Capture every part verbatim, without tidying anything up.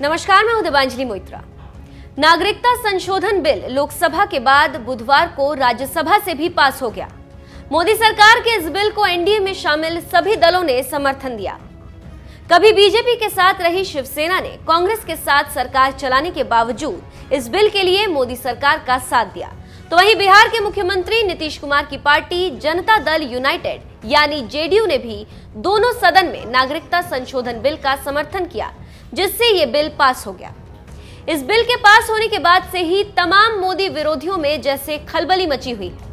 नमस्कार, मैं हूं दीपांजली मोइत्रा। नागरिकता संशोधन बिल लोकसभा के बाद बुधवार को राज्यसभा से भी पास हो गया। मोदी सरकार के इस बिल को एनडीए में शामिल सभी दलों ने समर्थन दिया। कभी बीजेपी के साथ रही शिवसेना ने कांग्रेस के साथ सरकार चलाने के बावजूद इस बिल के लिए मोदी सरकार का साथ दिया, तो वहीं बिहार के मुख्यमंत्री नीतीश कुमार की पार्टी जनता दल यूनाइटेड यानी जेडीयू ने भी दोनों सदन में नागरिकता संशोधन बिल का समर्थन किया, जिससे ये बिल पास हो गया। इस बिल के पास होने के बाद से ही तमाम मोदी विरोधियों में जैसे खलबली मची हुई है।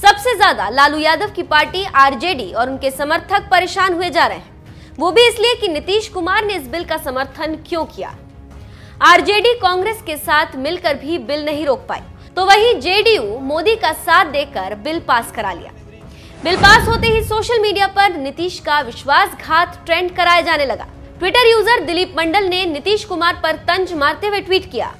सबसे ज्यादा लालू यादव की पार्टी आरजेडी और उनके समर्थक परेशान हुए जा रहे हैं, वो भी इसलिए कि नीतीश कुमार ने इस बिल का समर्थन क्यों किया। आरजेडी कांग्रेस के साथ मिलकर भी बिल नहीं रोक पाई, तो वहीं जेडीयू मोदी का साथ देकर बिल पास करा लिया। बिल पास होते ही सोशल मीडिया पर नीतीश का विश्वासघात ट्रेंड कराया जाने लगा। ट्विटर यूजर दिलीप मंडल ने नीतीश कुमार पर तंज मारते हुए ट्वीट किया,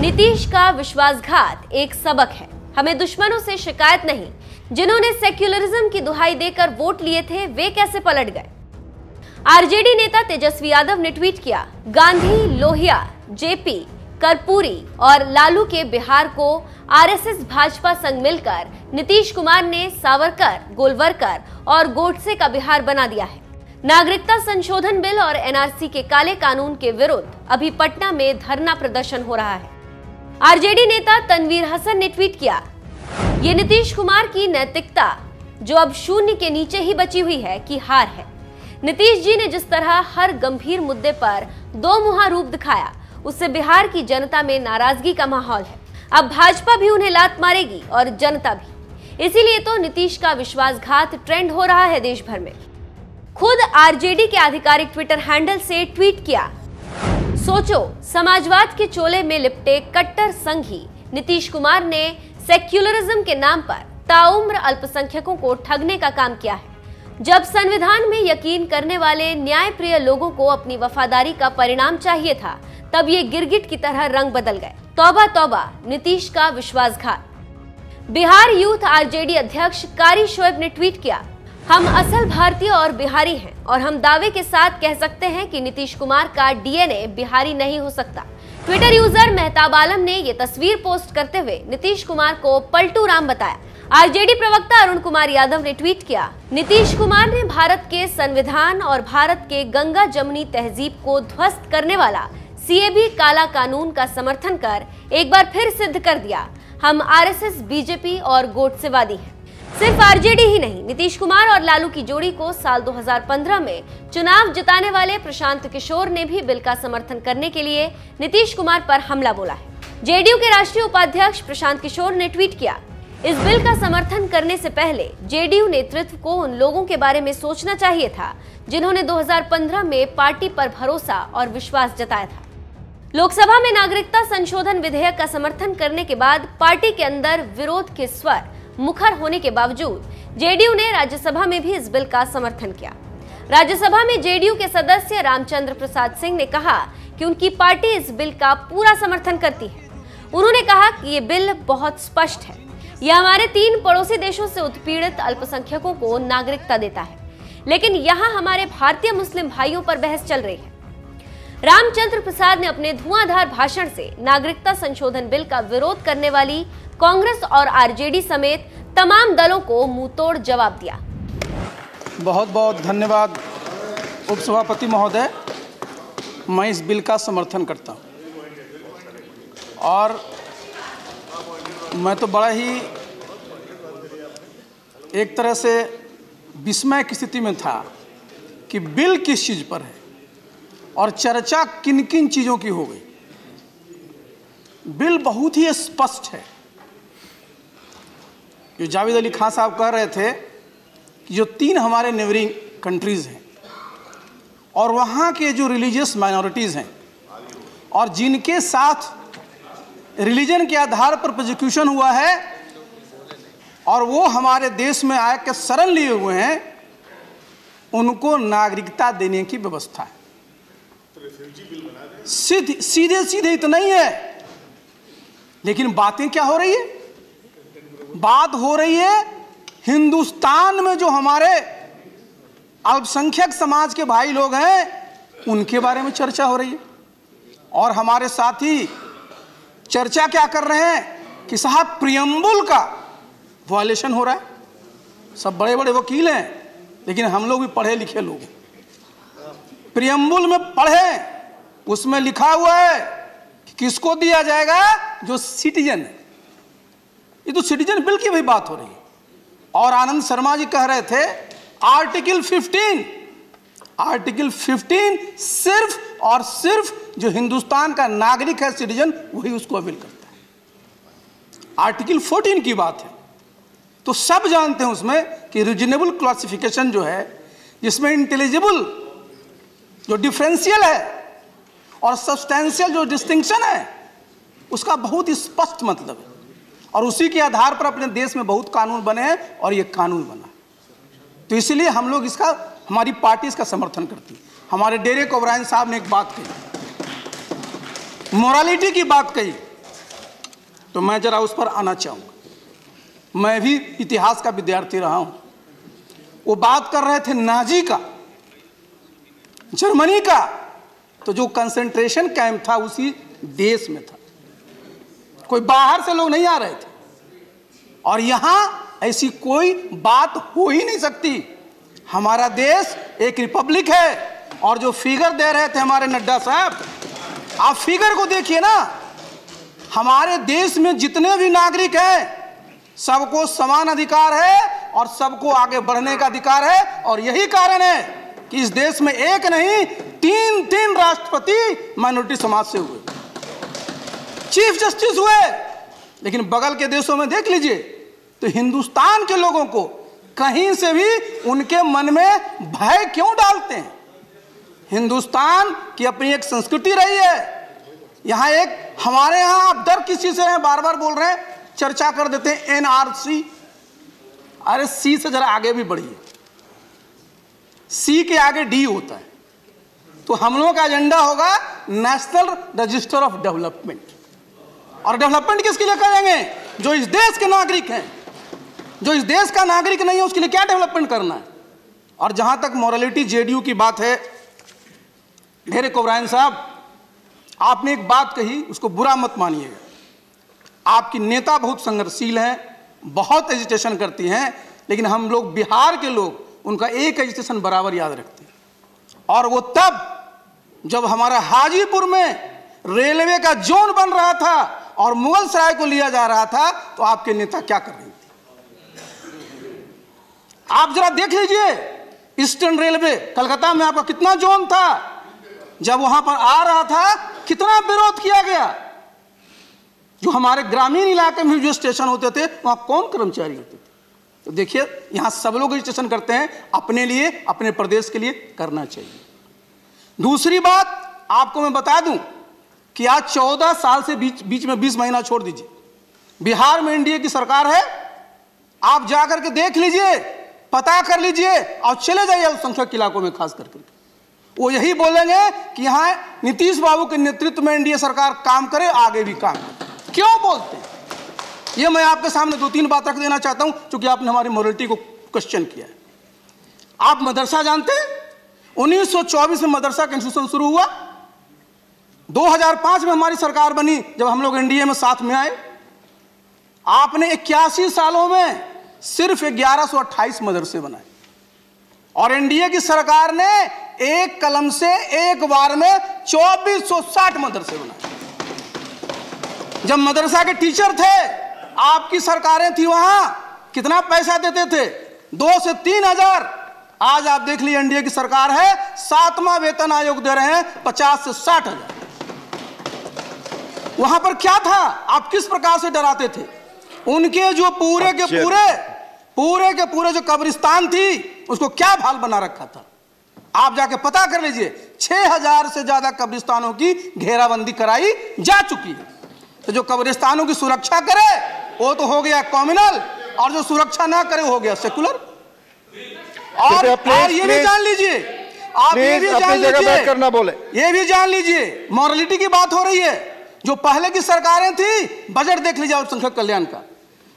नीतीश का विश्वासघात एक सबक है, हमें दुश्मनों से शिकायत नहीं। जिन्होंने सेक्युलरिज्म की दुहाई देकर वोट लिए थे, वे कैसे पलट गए। आरजेडी नेता तेजस्वी यादव ने ट्वीट किया, गांधी, लोहिया, जेपी, कर्पूरी और लालू के बिहार को आरएसएस भाजपा संग मिलकर नीतीश कुमार ने सावरकर, गोलवरकर और गोडसे का बिहार बना दिया है। नागरिकता संशोधन बिल और एनआरसी के काले कानून के विरुद्ध अभी पटना में धरना प्रदर्शन हो रहा है। आरजेडी नेता तनवीर हसन ने ट्वीट किया, ये नीतीश कुमार की नैतिकता जो अब शून्य के नीचे ही बची हुई है की हार है। नीतीश जी ने जिस तरह हर गंभीर मुद्दे पर दो मुहां रूप दिखाया, उससे बिहार की जनता में नाराजगी का माहौल है। अब भाजपा भी उन्हें लात मारेगी और जनता भी, इसीलिए तो नीतीश का विश्वासघात ट्रेंड हो रहा है देश भर में। खुद आरजेडी के आधिकारिक ट्विटर हैंडल से ट्वीट किया, सोचो समाजवाद के चोले में लिपटे कट्टर संघी नीतीश कुमार ने सेक्युलरिज्म के नाम पर ताउम्र अल्पसंख्यकों को ठगने का काम किया है, जब संविधान में यकीन करने वाले न्यायप्रिय लोगों को अपनी वफादारी का परिणाम चाहिए था, तब ये गिरगिट की तरह रंग बदल गए। तौबा तौबा, नीतीश का विश्वासघात। बिहार यूथ आरजेडी अध्यक्ष कारी शोएब ने ट्वीट किया, हम असल भारतीय और बिहारी हैं और हम दावे के साथ कह सकते हैं कि नीतीश कुमार का डीएनए बिहारी नहीं हो सकता। ट्विटर यूजर मेहताब आलम ने ये तस्वीर पोस्ट करते हुए नीतीश कुमार को पलटू राम बताया। आरजेडी प्रवक्ता अरुण कुमार यादव ने ट्वीट किया, नीतीश कुमार ने भारत के संविधान और भारत के गंगा जमुनी तहजीब को ध्वस्त करने वाला सीएबी काला कानून का समर्थन कर एक बार फिर सिद्ध कर दिया, हम आरएसएस, बीजेपी और गोडसेवादी हैं। सिर्फ आरजेडी ही नहीं, नीतीश कुमार और लालू की जोड़ी को साल दो हज़ार पंद्रह में चुनाव जिताने वाले प्रशांत किशोर ने भी बिल का समर्थन करने के लिए नीतीश कुमार पर हमला बोला है। जेडीयू के राष्ट्रीय उपाध्यक्ष प्रशांत किशोर ने ट्वीट किया, इस बिल का समर्थन करने से पहले जेडीयू नेतृत्व को उन लोगों के बारे में सोचना चाहिए था जिन्होंने दो हज़ार पंद्रह में पार्टी पर भरोसा और विश्वास जताया था। लोकसभा में नागरिकता संशोधन विधेयक का समर्थन करने के बाद पार्टी के अंदर विरोध के स्वर मुखर होने के बावजूद जेडीयू ने राज्यसभा में भी इस बिल का समर्थन किया। राज्यसभा में जेडीयू के सदस्य रामचंद्र प्रसाद सिंह ने कहा कि उनकी पार्टी इस बिल का पूरा समर्थन करती है। उन्होंने कहा कि ये बिल बहुत स्पष्ट है, यह हमारे तीन पड़ोसी देशों से उत्पीड़ित अल्पसंख्यकों को नागरिकता देता है, लेकिन यहाँ हमारे भारतीय मुस्लिम भाइयों पर बहस चल रही है। रामचंद्र प्रसाद ने अपने धुआंधार भाषण से नागरिकता संशोधन बिल का विरोध करने वाली कांग्रेस और आरजेडी समेत तमाम दलों को मुंहतोड़ जवाब दिया। बहुत बहुत धन्यवाद उपसभापति महोदय, मैं इस बिल का समर्थन करता हूं और मैं तो बड़ा ही एक तरह से विस्मय की स्थिति में था कि बिल किस चीज़ पर है और चर्चा किन किन चीज़ों की हो गई। बिल बहुत ही स्पष्ट है। जो जावेद अली खान साहब कह रहे थे कि जो तीन हमारे नेबरिंग कंट्रीज़ हैं और वहाँ के जो रिलीजियस माइनॉरिटीज़ हैं और जिनके साथ रिलीजन के आधार पर प्रोसिक्यूशन हुआ है और वो हमारे देश में आकर शरण लिए हुए हैं, उनको नागरिकता देने की व्यवस्था है। सीधे सीधे सीधे इतना ही है, लेकिन बातें क्या हो रही है? बात हो रही है हिंदुस्तान में जो हमारे अल्पसंख्यक समाज के भाई लोग हैं, उनके बारे में चर्चा हो रही है और हमारे साथी चर्चा क्या कर रहे हैं कि साहब प्रियम्बुल का वायलेशन हो रहा है। सब बड़े बड़े वकील हैं, लेकिन हम लोग भी पढ़े लिखे लोग हैं। प्रियम्बुल में पढ़े, उसमें लिखा हुआ है कि किसको दिया जाएगा, जो सिटीजन है। ये तो सिटीजन बिल की भी बात हो रही है। और आनंद शर्मा जी कह रहे थे आर्टिकल फिफ्टीन, आर्टिकल फिफ्टीन सिर्फ और सिर्फ जो हिंदुस्तान का नागरिक है, सिटीजन, वही उसको अवेल करता है। आर्टिकल फोर्टीन की बात है। तो सब जानते हैं उसमें कि रीजनेबल क्लासिफिकेशन जो है, जिसमें इंटेलिजिबल जो डिफरेंशियल है और सब्सटेंशियल जो डिस्टिंक्शन है, उसका बहुत स्पष्ट मतलब है। और उसी के आधार पर अपने देश में बहुत कानून बने हैं और ये कानून बना है। तो इसलिए हम लोग इसका, हमारी पार्टी इसका समर्थन करती है। हमारे डेरेक ओब्रायन साहब ने एक बात कही, मोरालिटी की बात कही, तो मैं जरा उस पर आना चाहूँगा। मैं भी इतिहास का विद्यार्थी रहा हूँ। वो बात कर रहे थे नाजी का, जर्मनी का, तो जो कंसंट्रेशन कैंप था उसी देश में था, कोई बाहर से लोग नहीं आ रहे थे। और यहाँ ऐसी कोई बात हो ही नहीं सकती। हमारा देश एक रिपब्लिक है। और जो फिगर दे रहे थे हमारे नड्डा साहब, आप फिगर को देखिए ना, हमारे देश में जितने भी नागरिक हैं सबको समान अधिकार है और सबको आगे बढ़ने का अधिकार है। और यही कारण है कि इस देश में एक नहीं तीन तीन राष्ट्रपति माइनॉरिटी समाज से हुए, चीफ जस्टिस हुए। लेकिन बगल के देशों में देख लीजिए, तो हिंदुस्तान के लोगों को कहीं से भी उनके मन में भय क्यों डालते हैं? हिंदुस्तान की अपनी एक संस्कृति रही है। यहाँ एक, हमारे यहाँ आप डर किसी से हैं, बार बार बोल रहे हैं, चर्चा कर देते हैं एन आर सी। अरे सी से जरा आगे भी बढ़िए, सी के आगे डी होता है। तो हम लोगों का एजेंडा होगा नेशनल रजिस्टर ऑफ डेवलपमेंट। और डेवलपमेंट किसके लिए करेंगे? जो इस देश के नागरिक हैं। जो इस देश का नागरिक नहीं है उसके लिए क्या डेवलपमेंट करना है? और जहां तक मोरालिटी जे डी यू की बात है, डेरेक ओब्रायन साहब, आपने एक बात कही, उसको बुरा मत मानिएगा। आपकी नेता बहुत संघर्षशील हैं, बहुत एजिटेशन करती हैं, लेकिन हम लोग बिहार के लोग उनका एक एजिटेशन बराबर याद रखते हैं। और वो तब जब हमारा हाजीपुर में रेलवे का जोन बन रहा था और मुगलसराय को लिया जा रहा था, तो आपके नेता क्या कर रहे थे? आप जरा देख लीजिए, ईस्टर्न रेलवे कलकत्ता में आपका कितना जोन था, जब वहां पर आ रहा था कितना विरोध किया गया। जो हमारे ग्रामीण इलाके में जो स्टेशन होते थे वहां कौन कर्मचारी होते थे? तो देखिए, यहां सब लोग स्टेशन करते हैं, अपने लिए, अपने प्रदेश के लिए करना चाहिए। दूसरी बात आपको मैं बता दूं कि आज चौदह साल से बीच बीच में बीस महीना छोड़ दीजिए, बिहार में एन डी ए की सरकार है। आप जाकर के देख लीजिए, पता कर लीजिए, और चले जाइए अल्पसंख्यक इलाकों में, खास करके वो यही बोलेंगे कि यहाँ नीतीश बाबू के नेतृत्व में एन डी ए सरकार काम करे, आगे भी काम करे। क्यों बोलते हैं ये? मैं आपके सामने दो तीन बात रख देना चाहता हूँ, चूंकि आपने हमारी मोरलिटी को क्वेश्चन किया है। आप मदरसा जानते हैं? उन्नीस सौ चौबीस में मदरसा का इंस्टीट्यूशन शुरू हुआ। दो हज़ार पाँच में हमारी सरकार बनी, जब हम लोग एन डी ए में साथ में आए। आपने इक्यासी सालों में सिर्फ ग्यारह सौ अट्ठाईस मदरसे बनाए, और एन डी ए की सरकार ने एक कलम से एक बार में चौबीस सौ साठ मदरसे बनाए। जब मदरसा के टीचर थे, आपकी सरकारें थी, वहां कितना पैसा देते थे? दो से तीन हजार। आज आप देख लीजिए, एन डी ए की सरकार है, सातवां वेतन आयोग दे रहे हैं पचास से साठ हजार। वहां पर क्या था? आप किस प्रकार से डराते थे? उनके जो पूरे के पूरे पूरे के पूरे जो कब्रिस्तान थी, उसको क्या भाल बना रखा था? आप जाके पता कर लीजिए, छह हज़ार से ज्यादा कब्रिस्तानों की घेराबंदी कराई जा चुकी है। तो जो कब्रिस्तानों की सुरक्षा करे वो तो हो गया कॉम्युनल, और जो सुरक्षा ना करे हो गया सेकुलर। और, और ये भी जान लीजिए, आप ये भी जान लीजिए, ये भी जान लीजिए, मॉरलिटी की बात हो रही है। जो पहले की सरकारें थी, बजट देख लीजिए अल्पसंख्यक कल्याण का,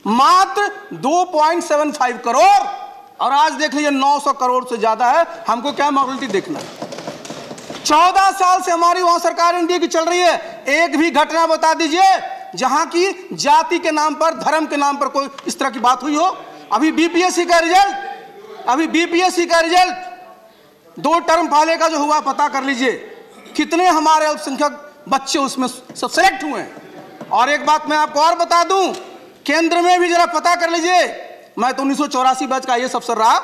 मात्र दो पॉइंट सात पाँच करोड़, और आज देख लीजिए नौ सौ करोड़ से ज्यादा है। हमको क्या मॉरलिटी देखना है? चौदह साल से हमारी वहां सरकार एनडीए की चल रही है, एक भी घटना बता दीजिए जहां की जाति के नाम पर, धर्म के नाम पर कोई इस तरह की बात हुई हो। अभी बीपीएससी का रिजल्ट अभी बीपीएससी का रिजल्ट दो टर्म पहले का जो हुआ पता कर लीजिए, कितने हमारे अल्पसंख्यक बच्चे उसमें सब सेलेक्ट हुए हैं। और एक बात मैं आपको और बता दूं, केंद्र में भी जरा पता कर लीजिए, मैं तो उन्नीस सौ चौरासी बैच का ये अफसर रहा,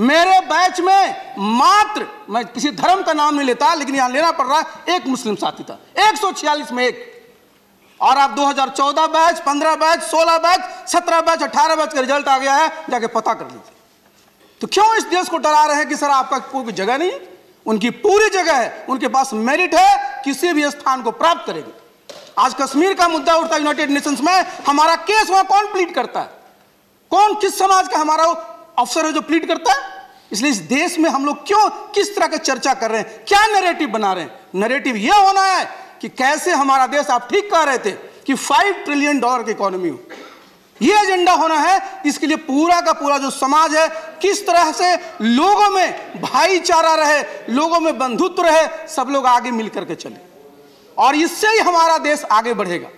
मेरे बैच में मात्र, मैं किसी धर्म का नाम नहीं लेता लेकिन यहां लेना पड़ रहा, एक मुस्लिम साथी था एक सौ छियालीस में एक। और आप दो हज़ार चौदह बैच, पंद्रह बैच, सोलह बैच, सत्रह बैच, अठारह बैच का रिजल्ट आ गया है, जाके पता कर लीजिए। तो क्यों इस देश को डरा रहे हैं कि सर आपका कोई जगह नहीं, उनकी पूरी जगह है, उनके पास मेरिट है, किसी भी स्थान को प्राप्त करेंगे। आज कश्मीर का मुद्दा उठता है यूनाइटेड नेशंस में, हमारा केस वहां कौन प्लीट करता है, कौन किस समाज का हमारा अफसर है जो प्लीट करता है। इसलिए इस देश में हम लोग क्यों किस तरह के चर्चा कर रहे हैं, क्या नैरेटिव बना रहे हैं। नैरेटिव यह होना है कि कैसे हमारा देश, आप ठीक कह रहे थे कि फाइव ट्रिलियन डॉलर की इकोनॉमी हो, यह एजेंडा होना है। इसके लिए पूरा का पूरा जो समाज है, किस तरह से लोगों में भाईचारा रहे, लोगों में बंधुत्व रहे, सब लोग आगे मिल करके चले और इससे ही हमारा देश आगे बढ़ेगा।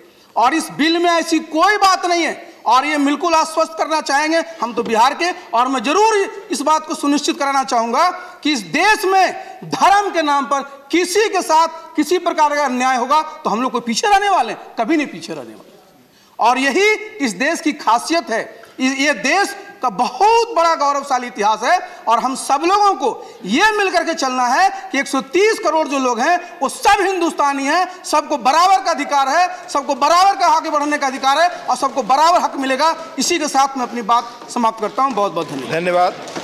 और इस बिल में ऐसी कोई बात नहीं है और ये बिल्कुल आश्वस्त करना चाहेंगे हम तो बिहार के, और मैं जरूर इस बात को सुनिश्चित कराना चाहूंगा कि इस देश में धर्म के नाम पर किसी के साथ किसी प्रकार का अन्याय होगा तो हम लोग कोई पीछे रहने वाले हैं, कभी नहीं पीछे रहने वाले। और यही इस देश की खासियत है, ये देश का बहुत बड़ा गौरवशाली इतिहास है। और हम सब लोगों को यह मिलकर के चलना है कि एक सौ तीस करोड़ जो लोग हैं वो सब हिंदुस्तानी हैं, सबको बराबर का अधिकार है, सबको बराबर का आगे बढ़ने का अधिकार है और सबको बराबर हक मिलेगा। इसी के साथ मैं अपनी बात समाप्त करता हूं। बहुत बहुत धन्यवाद। धन्यवाद।